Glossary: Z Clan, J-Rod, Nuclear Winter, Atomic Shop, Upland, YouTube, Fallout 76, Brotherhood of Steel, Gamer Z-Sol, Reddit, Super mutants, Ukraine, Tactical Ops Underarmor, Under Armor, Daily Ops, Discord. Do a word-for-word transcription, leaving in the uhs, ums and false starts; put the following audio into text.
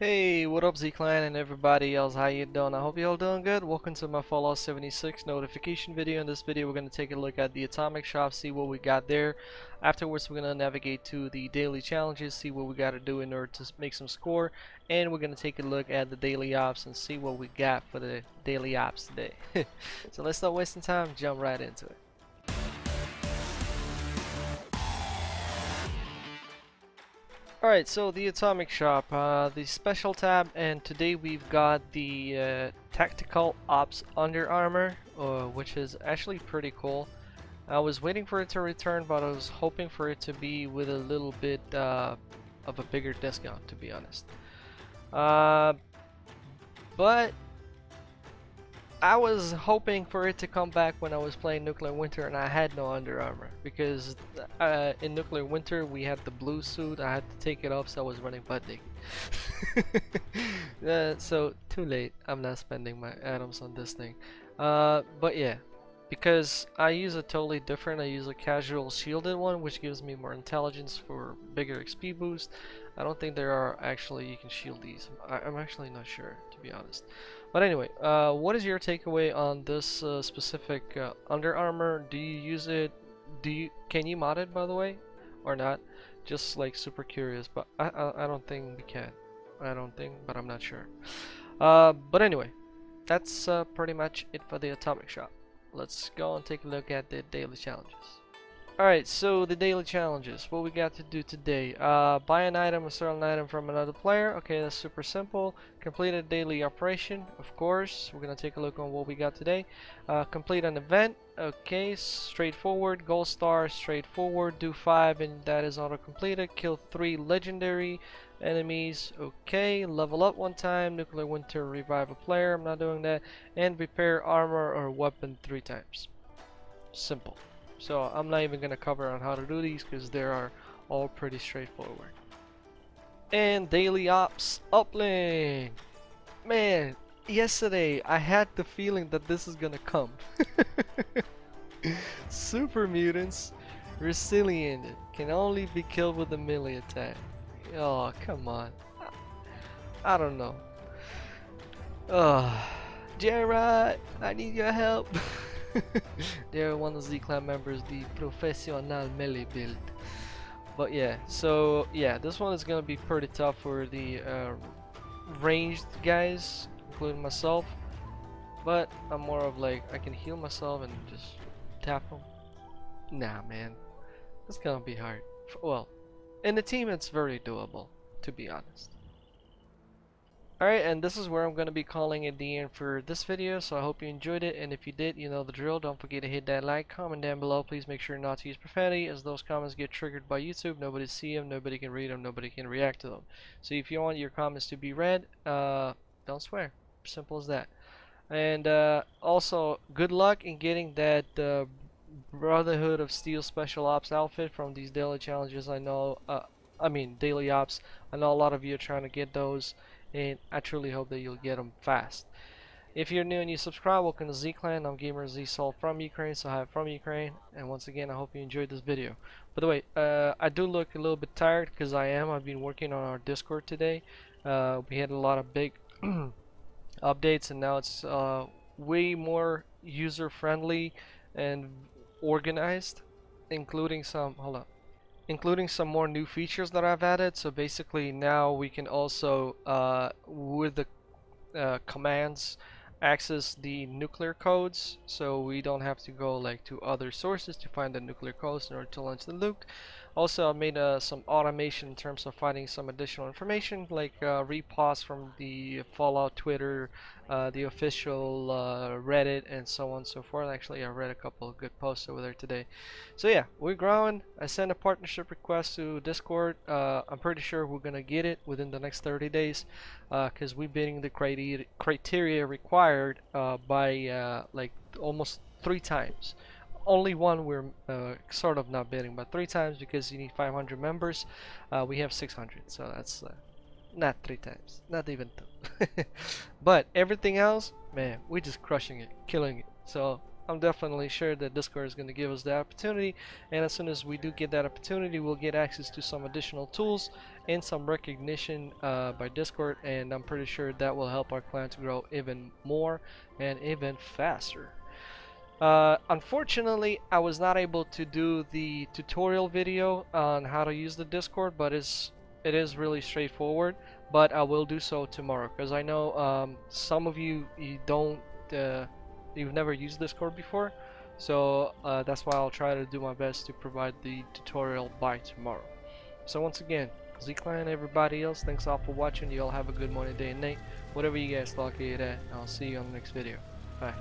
Hey, what up Z Clan and everybody else, how you doing? I hope you all doing good. Welcome to my Fallout seventy-six notification video. In this video we're going to take a look at the Atomic Shop, see what we got there. Afterwards we're going to navigate to the daily challenges, see what we got to do in order to make some score. And we're going to take a look at the Daily Ops and see what we got for the Daily Ops today. So let's not wasting time, jump right into it. Alright, so the Atomic Shop, uh, the special tab, and today we've got the uh, Tactical Ops Underarmor, uh, which is actually pretty cool. I was waiting for it to return, but I was hoping for it to be with a little bit uh, of a bigger discount, to be honest. Uh, but I was hoping for it to come back when I was playing Nuclear Winter and I had no Under Armor, because uh, in Nuclear Winter we had the blue suit. I had to take it off, so I was running butt naked. uh, so too late, I'm not spending my atoms on this thing. Uh, but yeah, because I use a totally different, I use a casual shielded one, which gives me more intelligence for bigger X P boost. I don't think there are actually, you can shield these. I, I'm actually not sure, to be honest. But anyway, uh, what is your takeaway on this uh, specific uh, Under Armor? Do you use it? Do you can you mod it, by the way, or not? Just like super curious, but I I, I don't think we can. I don't think, but I'm not sure. Uh, but anyway, that's uh, pretty much it for the Atomic Shop. Let's go and take a look at the daily challenges. Alright, so the daily challenges, what we got to do today, uh, buy an item, a certain item from another player. Okay, that's super simple. Complete a daily operation, of course. We're gonna take a look on what we got today. Uh, complete an event, okay, straightforward, gold star, straightforward, do five and that is auto completed, kill three legendary enemies, okay, level up one time, Nuclear Winter, revive a player, I'm not doing that, and repair armor or weapon three times. Simple. So I'm not even going to cover on how to do these because they are all pretty straightforward. And Daily Ops Upland. Man, yesterday I had the feeling that this is going to come. Super mutants, resilient, can only be killed with a melee attack. Oh, come on. I don't know. Oh, J-Rod, I need your help. They're one of Z Clan members, the professional melee build. But yeah, so yeah, this one is gonna be pretty tough for the uh, ranged guys, including myself. But I'm more of like I can heal myself and just tap them. Nah, man, it's gonna be hard. Well, in the team, it's very doable, to be honest. Alright, and this is where I'm going to be calling it the end for this video, so I hope you enjoyed it, and if you did, you know the drill, don't forget to hit that like, comment down below, please make sure not to use profanity, as those comments get triggered by YouTube, nobody see them, nobody can read them, nobody can react to them. So if you want your comments to be read, uh, don't swear, simple as that. And uh, also, good luck in getting that uh, Brotherhood of Steel Special Ops outfit from these daily challenges. I know, uh, I mean Daily Ops, I know a lot of you are trying to get those, and I truly hope that you'll get them fast. If you're new and you subscribe, welcome to Z Clan. I'm Gamer Z-Sol from Ukraine, so hi from Ukraine. And once again, I hope you enjoyed this video. By the way, uh, I do look a little bit tired because I am. I've been working on our Discord today. Uh, we had a lot of big updates, and now it's uh, way more user-friendly and organized, including some. Hold on. Including some more new features that I've added. So basically now we can also uh, with the uh, commands access the nuclear codes, so we don't have to go like to other sources to find the nuclear codes in order to launch the nuke. Also I made uh, some automation in terms of finding some additional information, like uh, reposts from the Fallout Twitter, uh, the official uh, Reddit, and so on and so forth. Actually I read a couple of good posts over there today. So yeah, we're growing. I sent a partnership request to Discord. uh, I'm pretty sure we're gonna get it within the next thirty days, because uh, we're beating the criteria criteria required Uh, by uh, like almost three times. Only one we're uh, sort of not bidding, but three times because you need five hundred members. Uh, we have six hundred, so that's uh, not three times, not even two. But everything else, man, we're just crushing it, killing it. So I'm definitely sure that Discord is going to give us the opportunity, and as soon as we do get that opportunity, we'll get access to some additional tools and some recognition uh, by Discord, and I'm pretty sure that will help our clan to grow even more and even faster. Uh, unfortunately, I was not able to do the tutorial video on how to use the Discord, but it's, it is really straightforward. But I will do so tomorrow, because I know um, some of you, you don't, uh, you've never used Discord before, so uh, that's why I'll try to do my best to provide the tutorial by tomorrow. So once again, Z Clan and everybody else, thanks all for watching. You all have a good morning, day, and night, whatever you guys look at, and I'll see you on the next video. Bye.